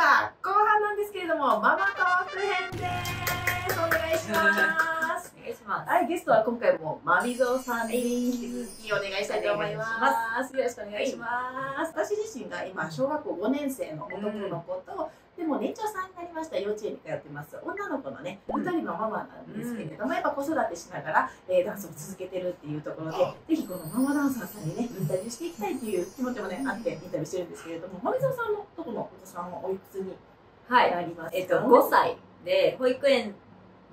は後半なんですけれども、ママトーク編です。お願いします。お願いします。はい、ゲストは今回もまみぞーさんに引き続きお願いしたいと思います。よろしくお願いします。私自身が今小学校5年生の男の子と、でも年長さんになりました幼稚園に通ってます女の子のね、2人のママなんですけれども、やっぱ子育てしながら、ダンスを続けてるっていうところで、ぜひこのママダンサーさんにねインタビューしていきたいという気持ちもね、あってインタビューしてるんですけれども、まみぞーさんのとこのお子さんはおいくつになりますか？5歳で保育園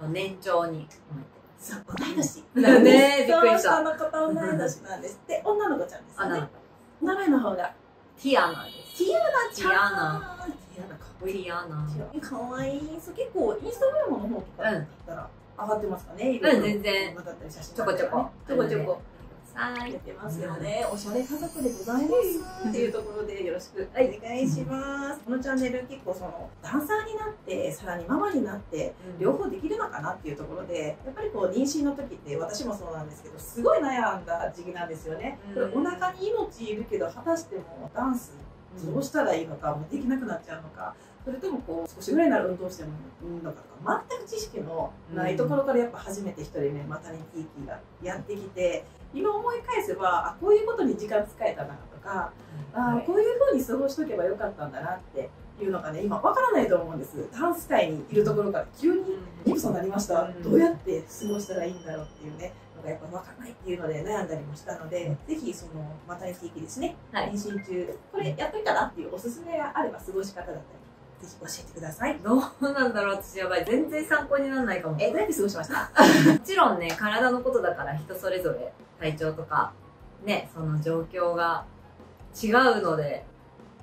の年長に。そう、同い年だね。びっくりした。その方同い年なんですって。女の子ちゃんですね。名前の方がティアナです。ティアナちゃん、かわいい。そう、結構インスタグラムの方とかだったら上がってますかね。全然ちょこちょこちょこちょこやってますよね。おしゃれ家族でございますっていうところで、よろしくお願いします。このチャンネル、結構そのダンサーになってさらにママになって両方できるのかなっていうところで、やっぱりこう妊娠の時って私もそうなんですけど、すごい悩んだ時期なんですよね。お腹に命いるけど、果たしてもダンスどうしたらいいのか、もうできなくなっちゃうのか、それともこう少しぐらいなら運動してもいいのかとか、全く知識のないところからやっぱ初めて1人目マタニティーキーがやってきて、今思い返せば、あ、こういうことに時間使えたなとか、あ、こういうふうに過ごしとけばよかったんだなっていうのがね、今わからないと思うんです。ダンス界にいるところから急にギブソンになりました。どうやって過ごしたらいいんだろうっていうね、やっぱ分かんないっていうので悩んだりもしたので、ぜひそのマタニティーキーですね、妊娠中これやっといたなっていうおすすめがあれば、過ごし方だったりぜひ教えてください。どうなんだろう、私やばい、全然参考にならないかも。どうやって過ごしました？もちろんね、体のことだから人それぞれ体調とかね、その状況が違うので、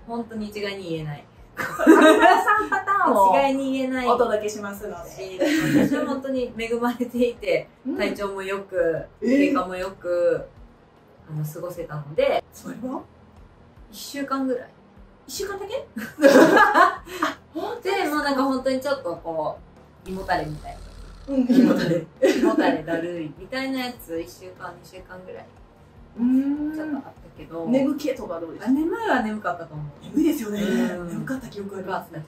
本当に一概に言えない。3パターンを違いに言えないお届けしますので、私は本当に恵まれていて、体調もよく経過もよく過ごせたので。それは1週間ぐらい、1週間だけでもうなんか本当にちょっとこう胃もたれみたいな、胃もたれだるいみたいなやつ、1週間2週間ぐらいちょっとあったけど。眠気とかどうですか？眠いは眠かったと思う。眠いですよね。眠かった記憶がある。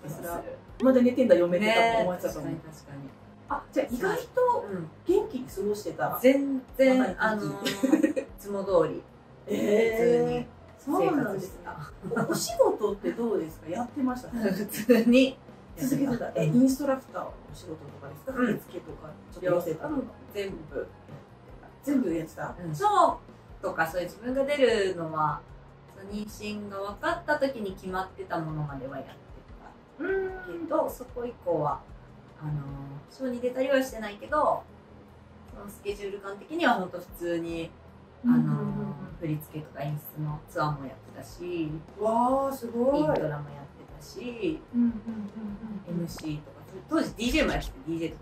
まだ寝てんだ嫁って多分思っちゃった。確かに確かに。あ、じゃあ意外と元気に過ごしてた。全然いつも通り普通に生活してた。お仕事ってどうですか？やってました。普通に続けてた。インストラクターのお仕事とかですか？受付とかちょっとやってた。全部やってた。そう。とか、そういう自分が出るのは、妊娠が分かった時に決まってたものまではやってたけど、そこ以降はショーに出たりはしてないけど、そのスケジュール感的には本当普通に振り付けとか演出のツアーもやってたし、わーすごい、ドラマやってたし、 MC とか当時 DJ もやってて、 DJ とかもやってたし。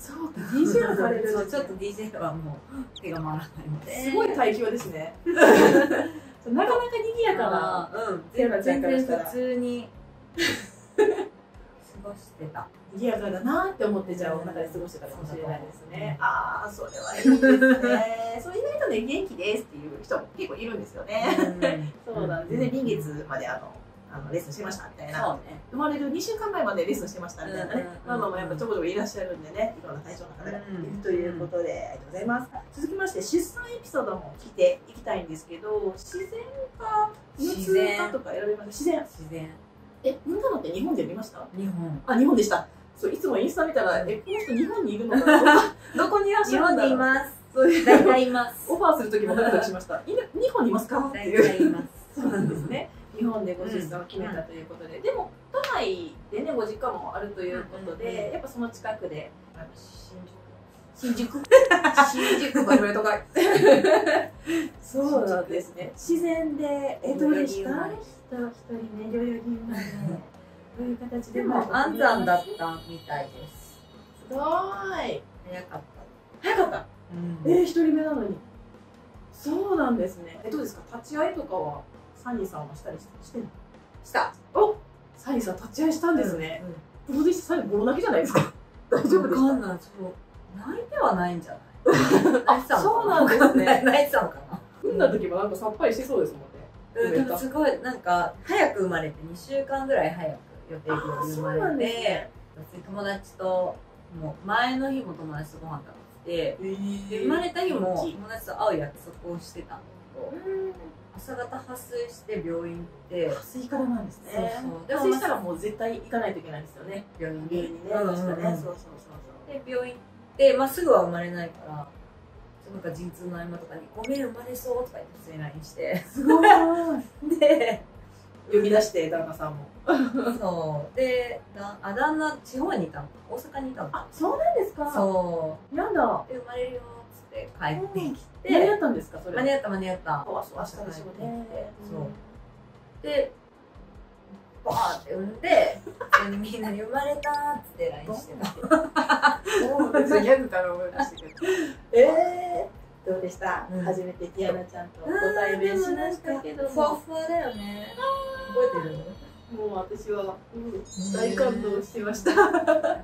そうか、 DJ はされるんですね。ちょっと DJ はもう手が回らないので、すごい大凶ですね。なかなか賑やかな、全然普通に過ごしてた。賑やかだなって思って、じゃあお腹で過ごしてたかもしれないですね。ああ、それはいいですね。そう、意外とね、元気ですっていう人も結構いるんですよね。そうだ、全然臨月までレッスンしてましたみたいな、生まれる2週間前までレッスンしてましたみたいなね、ママもやっぱちょこちょこいらっしゃるんでね、いろんな対象の方がいるということで、ありがとうございます。続きまして、出産エピソードも聞いていきたいんですけど、自然か無痛かとか選べます？自然。産んだのって日本で見ました？日本。あ、日本でした。そう、いつもインスタ見たら、この人日本にいるのかな、どこにいらっしゃるんだろう。日本にいます。大体います。オファーする時もドキドキしました。日本にいますかっていう。大体います。そうなんですね。日本でご出産を決めたということで、でも都内でね、ご実家もあるということで、やっぱその近くで新宿バリバリとか。そうなんですね。自然でどうでした？一人ね、療養銀はね、どういう形でも安産だったみたいです。すごい。早かった。一人目なのに。そうなんですね。どうですか？立ち会いとかは？サニーさんはしたりしてんの？した。お、サニーさん立ち会いしたんですね。プロデューサーサニーボロ泣きじゃないですか？大丈夫ですか？わかんない。泣いてはないんじゃない？あ、そうなんですね。泣いてたのかな。産んだ時もなんかさっぱりしそうですもんね。でもすごいなんか早く生まれて2週間ぐらい早く予定日に生まれて、ね、友達ともう前の日も友達とご飯食べてて、生まれた日も友達と会う約束をしてたんだけど、朝方発生して病院行って。発生からなんですね。発生したらもう絶対行かないといけないですよね。病院にね。で病院行って、まあ、すぐは生まれないから。なんか陣痛の合間とかに「ごめん生まれそう」とか言って普通に LINE してすごいで呼び出して旦那さんもそうで旦那地方にいたの、大阪にいたの。あ、そうなんですか。そうなんだ。で生まれるよっつって帰ってきて、間に合ったんですか。それ間に合った間に合った。そわそわしたでしょうね。そうでバーって産んでみんなに生まれたーっつって LINE してた。ギャグから思いましたけど、どうでした？初めてティアナちゃんとご対面しましたけど、ふわふわだよね。覚えてるの？もう私は大感動してました。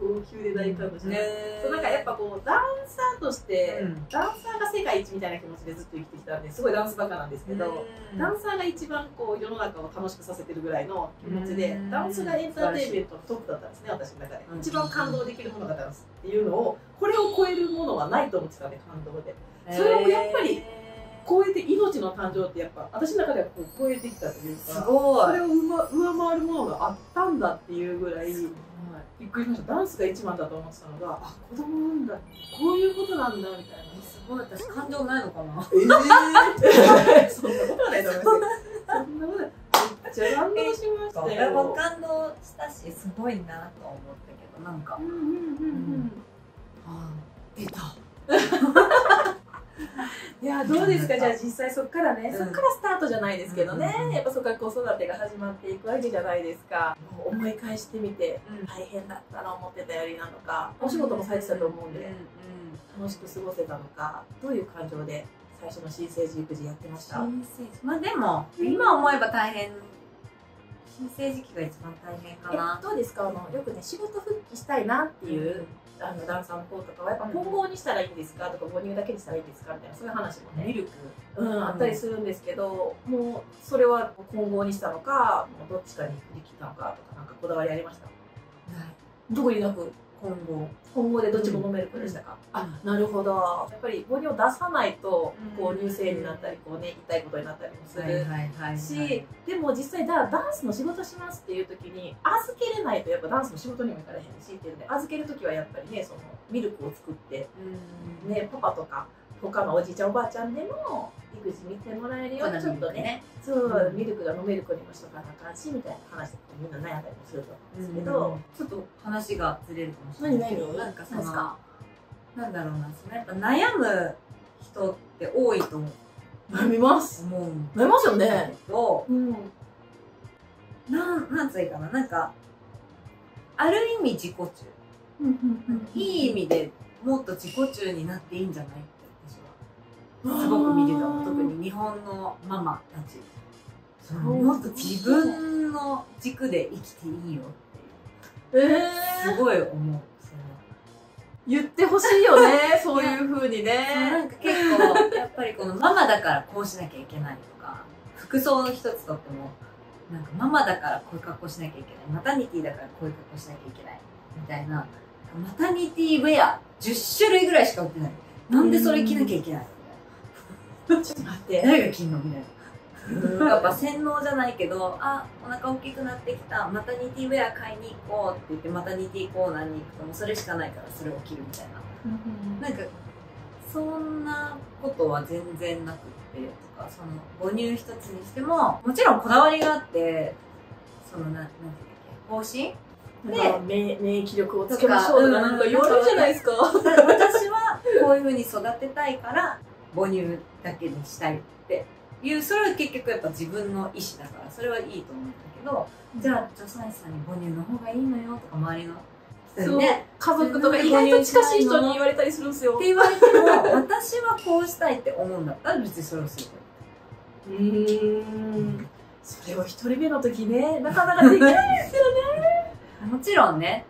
号泣で大感動してました。なんかやっぱこうダンサーとして、ダンサーが世界一みたいな気持ちでずっと生きてきたんで、すごいダンスバカなんですけど、ダンサーが一番こう世の中を楽しくさせてるぐらいの気持ちで、ダンスがエンターテインメントのトップだったんですね、私の中で。一番感動できるものがダンスっていうのを、これを超えるものはないと思ってたんで、感動で。それをやっぱり超えて、命の誕生ってやっぱ私の中ではこう超えてきたというか、それを上回るものがあったんだっていうぐらい。びっくりしました。ダンスが一番だと思ってたのが、あ、子供産んだ、こういうことなんだみたいな。すごい、私感情ないのかな。そんなことないと思います。そんなことない。めっちゃ感動しましたよ。俺も感動したし、すごいなと思ったけど、なんか、出た。いや、どうですか。じゃあ実際そこからね、そこからスタートじゃないですけどね、やっぱそこから子育てが始まっていくわけじゃないですか。思い返してみて、大変だったな、思ってたよりなのか、お仕事もされてたと思うんで楽しく過ごせたのか、どういう感情で最初の新生児育児やってました？まあでも今思えば大変、新生児期が一番大変かな。どうですか、よくね、仕事復帰したいなっていうダンサーの子とかはやっぱ混合にしたらいいんですかとか、母乳だけにしたらいいんですかみたいな、そういう話もね、ミルクあったりするんですけど、もうそれは混合にしたのか、どっちかに振り切ったのかとか、なんかこだわりありました？特になく、混合でどっちも飲める子でしたか。あ、なるほど。やっぱり母乳を出さないとこう乳腺になったり、こうね、痛いことになったりもするし、でも実際ダンスの仕事しますっていう時に預けれないとやっぱダンスの仕事にもいかれへんしっていうので、預ける時はやっぱりね、そのミルクを作ってね、パパとか他のおじいちゃんおばあちゃんでも育児見てもらえるようにちょっとね、そうミルクが飲める子にもしとかなあかんしみたいな話とか、みんな悩んだりもすると思うんですけど、ちょっと話がずれるかもしれないけど、なんかそのなんだろうな、そのやっぱ悩む人って多いと思う。悩みます。悩みますよね。と、なんつうかな、なんかある意味自己中、いい意味でもっと自己中になっていいんじゃない？すごく見てたの、特に日本のママたち。もっと自分の軸で生きていいよっていう、すごい思う。言ってほしいよね、そういうふうにね。なんか結構やっぱりこのママだからこうしなきゃいけないとか、服装の一つとってもなんかママだからこういう格好しなきゃいけない、マタニティだからこういう格好しなきゃいけないみたいな、マタニティウェア10種類ぐらいしか売ってない。なんでそれ着なきゃいけない？ちょっと待って、誰が着んのみたいな。やっぱ洗脳じゃないけど、あ、お腹大きくなってきた、マタニティウェア買いに行こうって言って、マタニティコーナーに行くと、もうそれしかないからそれを着るみたいな。なんか、そんなことは全然なくって、とか、その、母乳一つにしても、もちろんこだわりがあって、その、なんて言うんだっけ、方針で免疫力をつけましょうとか、なんか言われるじゃないですか。私はこういうふうに育てたいから、母乳だけにしたいっていう、それは結局やっぱ自分の意思だからそれはいいと思うんだけど、じゃあ助産師さんに母乳の方がいいのよとか、周りの人にね、家族とか意外と近しい人に言われたりするんですよって言われても、私はこうしたいって思うんだったら別にそれをする。それを一人目の時ね、なかなかできないですよね。もちろんね、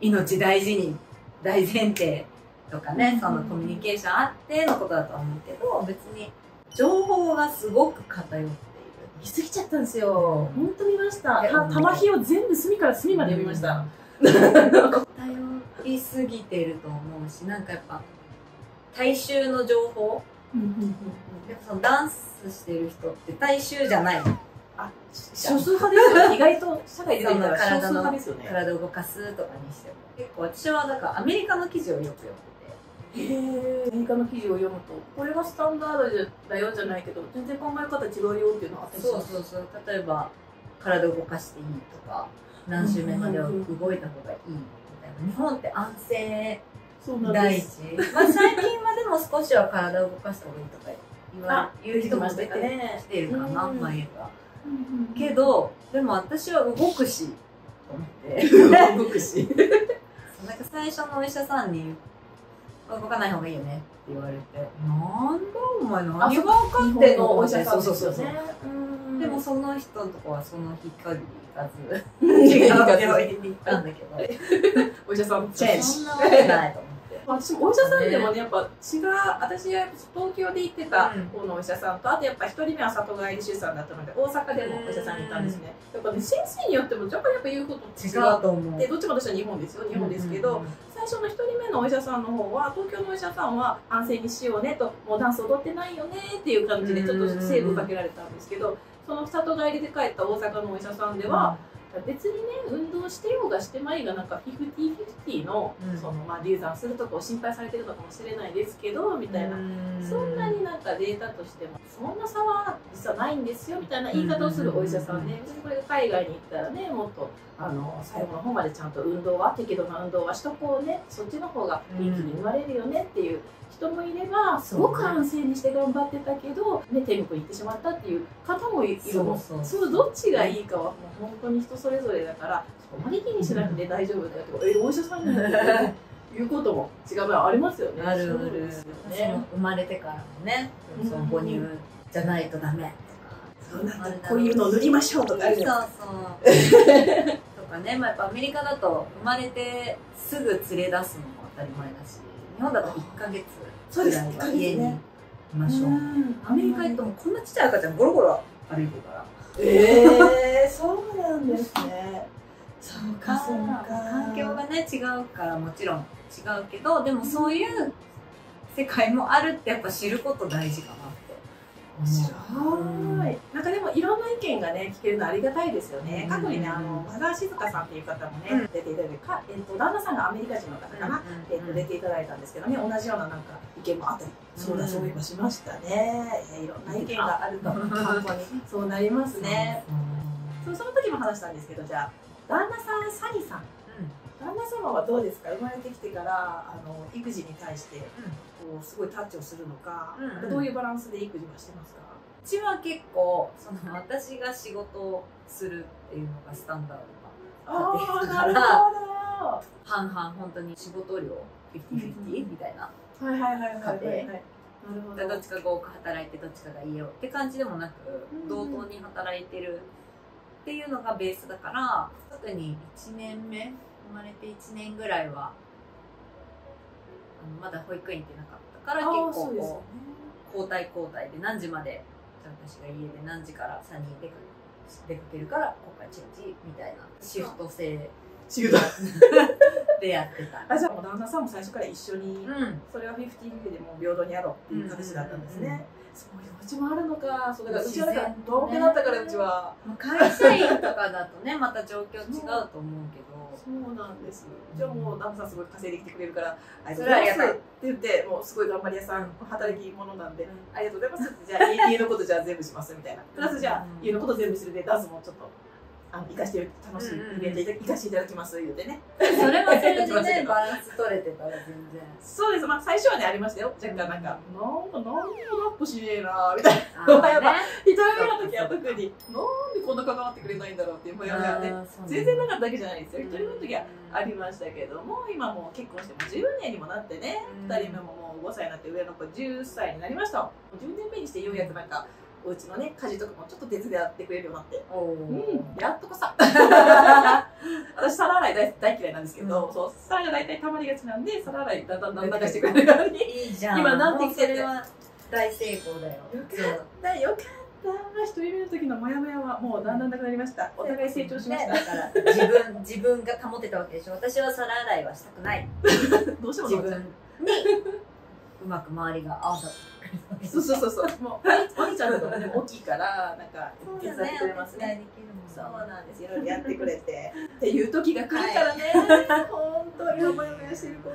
命大事に大前提とかね、そのコミュニケーションあってのことだと思うけど、別に情報がすごく偏っている。見過ぎちゃったんですよ。本当見ました。玉ひを全部隅から隅まで読みました。偏りすぎてると思うし、なんかやっぱ大衆の情報。やっぱそのダンスしてる人って大衆じゃない。あ、少数派ですよ。意外と社会で出てたら少数派ですよね。体を動かすとかにしても。結構私はだからアメリカの記事をよく読む。アメリカの記事を読むとこれがスタンダードだよじゃないけど全然考え方違うよっていうのはあったりします。そうそうそう、例えば体を動かしていいとか何周目までは動いた方がいいみたいな。日本って安静第一、まあ、最近はでも少しは体を動かした方がいいとか言う人も出てきてるかな、前は。けどでも私は動くしと思って動くしなんか最初のお医者さんに動かない方がいいよねって言われて、なんだお前何が分かってんの、お医者さんですよね。でもその人のとこはその日限り行かず違う病院に行ったんだけどお医者さんチェンジ、そんなわけないと思って。私もお医者さんでもね、やっぱ違う、私は東京で行ってた方のお医者さんと、あとやっぱ1人目は里帰り出産だったので大阪でもお医者さんに行ったんですね。やっぱね、先生によってもやっぱ言うこと違うと思う。でどっちも私は日本ですよ、日本ですけど、最初の1人目のお医者さんの方は、東京のお医者さんは安静にしようねと、もうダンス踊ってないよねっていう感じでちょっと制度かけられたんですけど、その里帰りで帰った大阪のお医者さんでは、別にね運動してようがしてまいが、なんか 50/50 の流産するとかを心配されてるのかもしれないですけどみたいな、そんなになんかデータとしてもそんな差は実はないんですよみたいな言い方をするお医者さんで、ね、これ海外に行ったらね、もっと最後の方までちゃんと運動は、適度な運動はしとこうね、そっちの方が元気に生まれるよねっていう人もいれば、すごく安静にして頑張ってたけど、ね、天国に行ってしまったっていう方もいる。そう、どっちがいいかはもう本当に人それぞれだから、そこまで気にしなくて大丈夫だよとか、お医者さんに言うことも違うのありますよね。あるある。生まれてからもね、その母乳じゃないとダメとか、こういうのを塗りましょうとかあるじゃないですか。そうそう。とかね、まあやっぱアメリカだと生まれてすぐ連れ出すのも当たり前だし。日本だと1ヶ月ぐらいは家にいましょう。アメリカ行ってもこんなちっちゃい赤ちゃんゴロゴロ歩いてから、そうなんですね。そうかそうか、環境がね違うからもちろん違うけど、でもそういう世界もあるってやっぱ知ること大事かなって面白い。なんかでもいろんな意見がね聞けるのありがたいですよね。過去にね和田静香さんっていう方もね出ていただいて、旦那さんがアメリカ人の方かな、出ていただいたんですけどね、同じようななんか意見もあったり、そうだそういえばしましたね。いろんな意見があると本当にそうなりますね。その時も話したんですけど、じゃあ旦那さんサニさん、旦那様はどうですか、生まれてきてから育児に対してこうすごいタッチをするのか、どういうバランスで育児はしてますか？うちは結構その私が仕事をするっていうのがスタンダードな家庭から、半々本当に仕事量 50/50 みたいな家庭、どっちかが多く働いてどっちかが家をって感じでもなく、同等に働いてるっていうのがベースだから、特に1年目、生まれて1年ぐらいはまだ保育園行ってなかったから、結構こう交代交代で何時まで私が家で何時から3人出かけるから今回チェンジみたいなシフト制でやってた。あ、じゃあもう旦那さんも最初から一緒に、それは 50/50 でもう平等にやろうっていう形だったんですね。そういううちもあるのか。そうだからうちはだから同居だったから、うちは会社員とかだとねまた状況違うと思うけど。そうなんです。じゃあもう旦那さんすごい稼いできてくれるからありがとうございますって言って、もうすごい頑張り屋さん、働き者なんでありがとうございますって、じゃあ家のことじゃあ全部しますみたいな、プラスじゃあ家のこと全部するでダンスもちょっと生かして楽しいイベントで生かしていただきます言うてね、それはそれでねバランス取れてたら全然。そうです。まあ最初はねありましたよ、若干なんかなんか何にもラップしねえなみたいな、やっぱ一人目の時は特になんでこんな関わってくれないんだろうっていうもやもやね、全然なかっただけじゃないですよ。一人目の時はありましたけども、今もう結婚しても10年にもなってね、2人目ももう5歳になって、上の子10歳になりました。10年目にしてようやくなんかお家のね家事とかもちょっと手伝ってくれるようになって、やっとこさ私皿洗い 大嫌いなんですけど、そう皿が大体たまりがちなんで、皿洗いだんだん流してくれるように今なってきてる。大成功だよ。よかったよかった。一人目の時のモヤモヤはもうだんだんなくなりました。お互い成長しました。だから自分が保てたわけでしょ。私は皿洗いはしたくない。どうしても自分にうまく周りが合わさって。そうそうそうそう。もうワンちゃんとかも大きいからなんか手伝ってくれますね。そうなんです。いろいろやってくれてっていう時が来るからね。本当にモヤモヤしてる子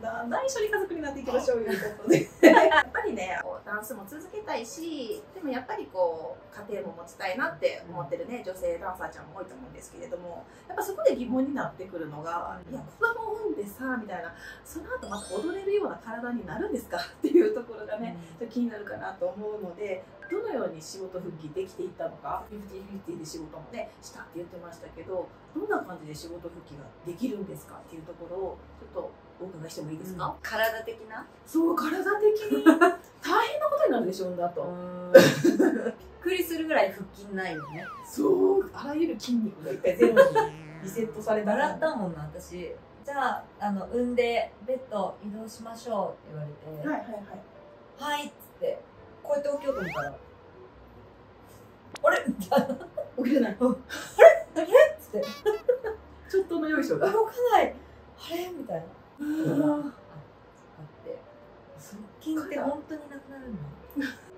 だんだん一緒に家族になっていきましょうということで。やっぱりね、ダンスも続けたいし、でもやっぱりこう家庭も持ちたいなって思ってるね、女性ダンサーちゃんも多いと思うんですけれども、やっぱそこで疑問になってくるのが、いや子供産んでさみたいな、その後また踊れるような体になるんですかっていうところがね、ちょっと気になるかなと思うので、どのように仕事復帰できていったのか、50/50で仕事もねしたって言ってましたけど、どんな感じで仕事復帰ができるんですかっていうところをちょっとお伺いしてもいいですか、うん、体的な、そう、体的に大変なことになるでしょう、だとびっくりするぐらい腹筋ないよね。そう、あらゆる筋肉が一回ゼロにリセットされた。笑ったもんな、私。じゃあ、産んでベッド移動しましょうって言われて、はいはいはいはいっつってこうやって起きようと思ったら、あれ起きれない、あれあれっつってちょっとのよいしょが動かない、あれみたいな。筋って本当になくなる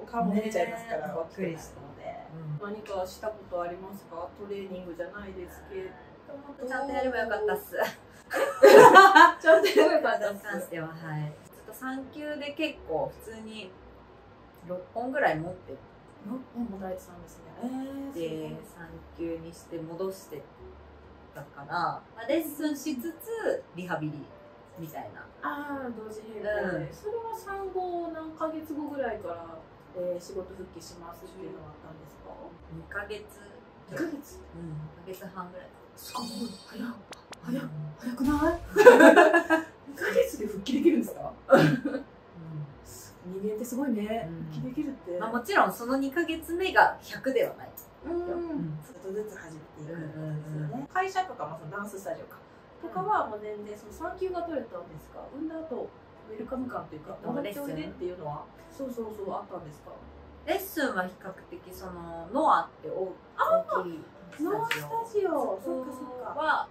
の。顔も見ちゃいますから。びっくりしたので。何かしたことありますか？トレーニングじゃないですけど。ちゃんとやればよかったっす。ちゃんとやればよかったっす。関してははい。ちょっと産休で結構普通に6本ぐらい持ってる。6本も大事なんですね。で産休にして戻してだから、レッスンしつつリハビリ。みたいな。ああ、同時並行で、それは産後何ヶ月後ぐらいから、仕事復帰しますっていうのはあったんですか？2ヶ月、うん、2ヶ月半ぐらい。すごい早くない？ 2 ヶ月で復帰できるんですか？人間ってすごいね、復帰できるって。まあもちろんその2ヶ月目が100ではない。ちょっとずつ始めていくってことですよね。会社とかもそのダンススタジオか。とかはもう全然その産休が取れたんですか？産んだ後ウェルカム感というか戻っておいでっていうのは、そうそうそう、あったんですか？レッスンは比較的そのノアって大きいスタジオ、ノアスタジオ、そうかそうかは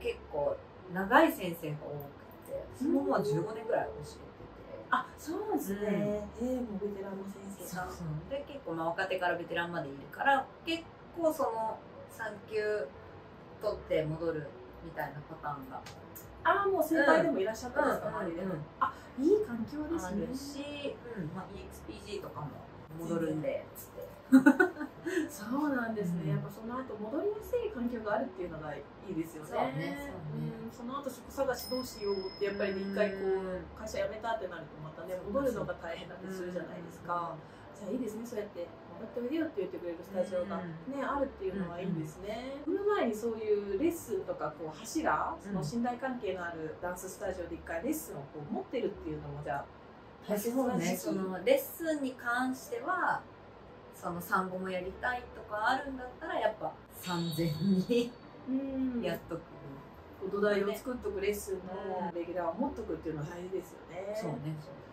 結構長い先生が多くて、そのまま15年ぐらい教えてて、あ、そうですね、もうベテランの先生がで結構若手からベテランまでいるから、結構その産休取って戻るみたいなパターンが、ああ、もう先輩でもいらっしゃったんですか？あ、いい環境ですね。あるし、まあ EXPG とかも戻るんでつって。そうなんですね。やっぱその後戻りやすい環境があるっていうのがいいですよね。その後職探しどうしようってやっぱり一回こう会社辞めたってなるとまたね戻るのが大変だってするじゃないですか。じゃあいいですね、そうやって。やっておいでよって言ってくれるスタジオが、ね、あるっていうのはいいですね。その前にそういうレッスンとかこう柱、その信頼関係のあるダンススタジオで一回レッスンをこう持ってるっていうのもじゃあ大切なんですね。そのレッスンに関してはその産後もやりたいとかあるんだったらやっぱ3000にやっとく。土台を作っとく、レッスンのレギュラーを持っとくっていうのは大事ですよね。そうね。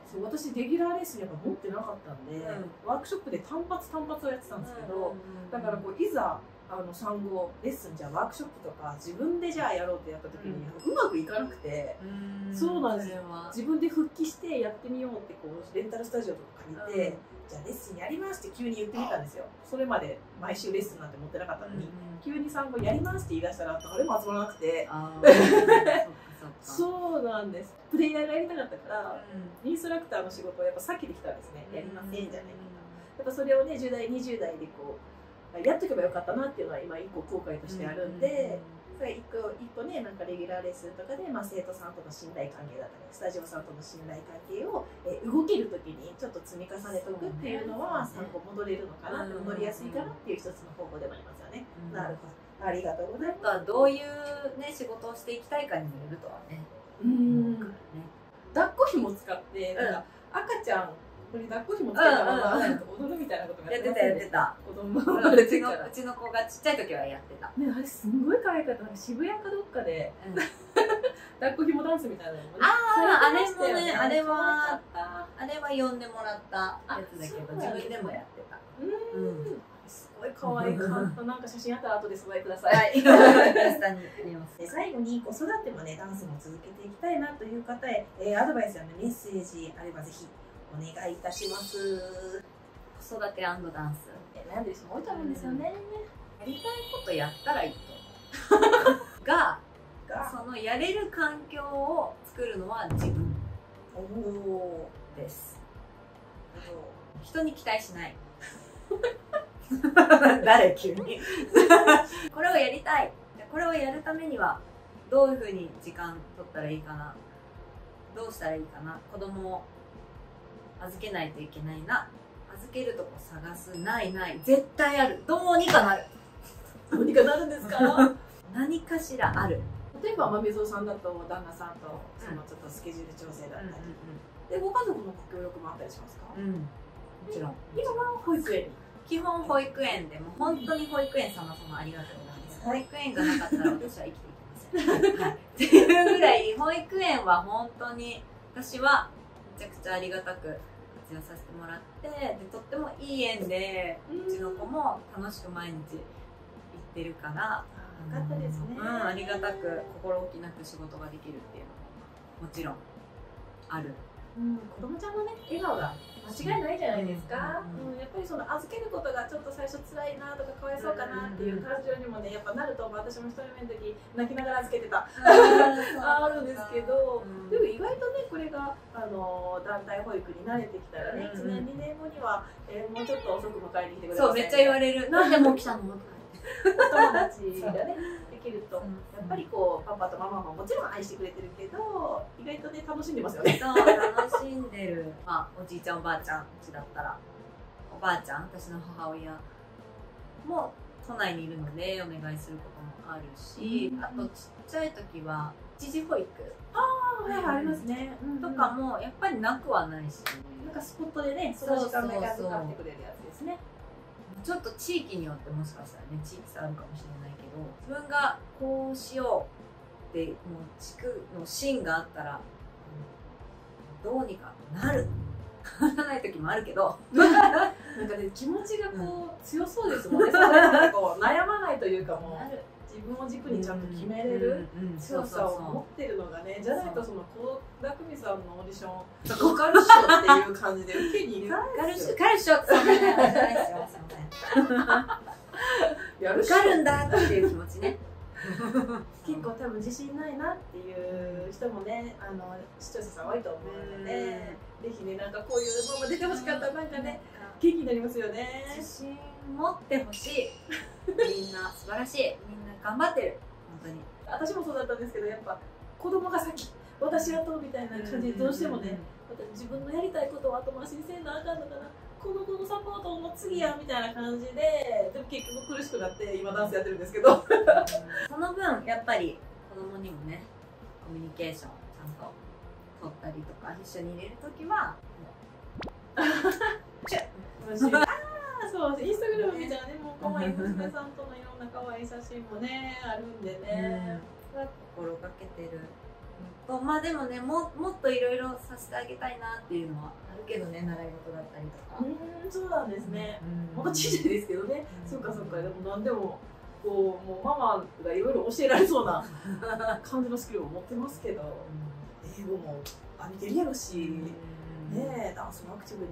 そう、私レギュラーレッスンやっぱ持ってなかったんで、ワークショップで単発をやってたんですけど、だからこういざ産後レッスンじゃワークショップとか自分でじゃあやろうってやった時にうまくいかなくて、そうなんですよ。自分で復帰してやってみようってこうレンタルスタジオとか借りて、じゃあレッスンやりますって急に言ってみたんですよ。それまで毎週レッスンなんて持ってなかったのに、急に産後やりますって言い出したら誰も集まらなくて、そうなんです。プレイヤーがやりたかったから、インストラクターの仕事をやっぱ避けてきたんですね。やりませんじゃないかと。やっぱそれをね10代20代でこう。やっとけばよかったなっていうのは今一個後悔としてあるんで、それ一個ね、なんかレギュラーレッスンとかで、まあ、生徒さんとの信頼関係だったりスタジオさんとの信頼関係を動ける時にちょっと積み重ねておくっていうのは参考、戻れるのかな、戻りやすいかなっていう一つの方法でもありますよね。なるほど、ありがとうございます。どういう、ね、仕事をしていきたいかによるとはね。抱っこ紐使ってなんか赤ちゃんこれ抱っこひもつけたまま踊るみたいなことがやってた、やってた。子供がうちの子がちっちゃい時はやってた。ね、あれすんごい可愛かった。渋谷かどっかで抱っこひもダンスみたいなのもね。ああ、あれもね、あれは呼んでもらったやつだけど、自分でもやってた。うん。すごい可愛い感じ。なんか写真あったら後で素材ください。インスタにあります。最後に子育てもね、ダンスも続けていきたいなという方へ、アドバイスやメッセージあればぜひお願いいたします。子育て&ダンス。悩んでる人も多いと思うんですよね。やりたいことやったらいいと思う。が、そのやれる環境を作るのは自分です。人に期待しない。誰急にこれをやりたい、これをやるためにはどういうふうに時間取ったらいいかな、どうしたらいいかな、子供を預けないといけないな、預けるとこ探す、ない絶対ある、どうにかなるどうにかなるんですか何かしらある。例えば豆蔵さんだと旦那さんとそのちょっとスケジュール調整だったりで、ご家族のご協力もあったりしますか？うん、もちろん。今は保育園に、基本保育園でも本当に保育園様々ありがとうございます。保育園がなかったら私は生きていけません。はい、っていうぐらい保育園は本当に私はめちゃくちゃありがたく活用させてもらって、でとってもいい園でうちの子も楽しく毎日行ってるから、よかったですね。うん、ありがたく心置きなく仕事ができるっていうのももちろんある。うん、子供ちゃんのね、笑顔が間違いないじゃないですか。やっぱりその預けることがちょっと最初辛いなとかかわいそうかなっていう感情にもね、やっぱなると、私も一人目の時泣きながら預けてたあるんですけど、でも意外とね、これが団体保育に慣れてきたらね、1年2年後にはもうちょっと遅く迎えに来てください。そう、めっちゃ言われる。なんでもう来たのとか友達がねできると、やっぱりこうパパとママももちろん愛してくれてるけど、意外とね楽しんでますよね。そう、楽しんでる。まあおじいちゃんおばあちゃんうちだったら、おばあちゃん私の母親も都内にいるのでお願いすることもあるし、あとちっちゃい時は一時保育、はいはい、ありますね。とかもやっぱりなくはないし、なんかスポットでね、その時間だけ預かってくれるやつですね。ちょっと地域によってもしかしたらね、地域差あるかもしれないけど、自分がこうしようってもう地区の芯があったら、どうにかなるならない時もあるけどなんかね、気持ちがこう強そうですもんね。そのこう悩まないというか、もう自分を軸にちゃんと決めれる強さを持ってるのがね、じゃないとその倖田來未さんのオーディション受かるっしょっていう感じで受けに行かないですよ。受かるっしょって言わないですよ。受かるんだっていう気持ちね。結構多分自信ないなっていう人もね、視聴者さん多いと思うので、ぜひね、なんかこういうのも出てほしかったら、なんかね、元気になりますよね。自信持ってほしい。みんな素晴らしい。みんな頑張ってる。本当に。私もそうだったんですけど、やっぱ子供が先、私がとみたいな感じでどうしてもね、自分のやりたいことを後回しにせんなあかんのかな。この子のサポートも次やみたいな感じで、でも結局苦しくなって今ダンスやってるんですけどその分やっぱり子供にもね、コミュニケーションちゃんと取ったりとか、一緒に入れる時はそう、インスタグラムみたいなね、もう可愛い娘さんとのいろんな可愛い写真もねあるんでね、心がけてる。まあでもね、もっといろいろさせてあげたいなっていうのはあるけどね、習い事だったりとか。そうなんですね。まだ小さいですけどね。そうかそうか。でも何でもこう、もうママがいろいろ教えられそうな感じのスキルを持ってますけど、英語もありてるやろし、ね、ダンスもアクティブに。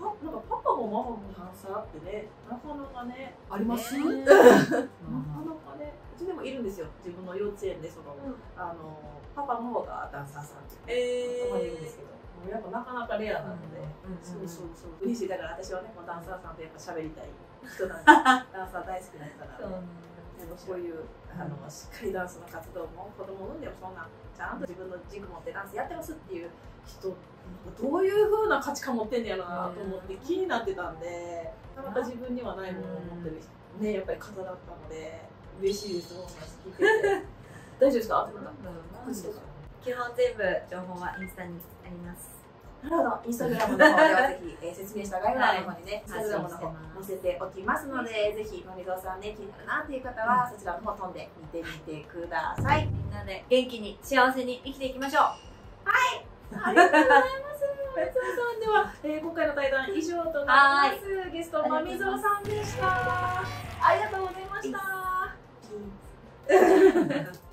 なんかパパもママもダンサーってね、なかなかね、ありますなかなかね、うちでもいるんですよ。自分の幼稚園で、その、パパの方がダンサーさんっていうのがいるんですけど、やっぱなかなかレアなので、そう嬉しい。だから私はね、ダンサーさんとやっぱ喋りたい人なんで、ダンサー大好きな人なので。そういうしっかりダンスの活動も、子供産んでもそんなちゃんと自分の軸持ってダンスやってますっていう人、どういうふうな価値観持ってんねやろなと思って気になってたんで、なかなか自分にはないものを持ってるね、やっぱり方だったので嬉しいです。聞いてて大丈夫ですか？基本全部情報はインスタにあります。なるほど。インスタグラムの方ではぜひ説明した概要欄の方にね、インスタグラムの方載せておきますので、ぜひ豆蔵さんね、気になるなっていう方はそちらの方飛んで見てみてください。みんなで元気に幸せに生きていきましょう。はい。ありがとうございます。豆蔵さんでは、今回の対談以上となります。ゲスト豆蔵さんでした。ありがとうございました。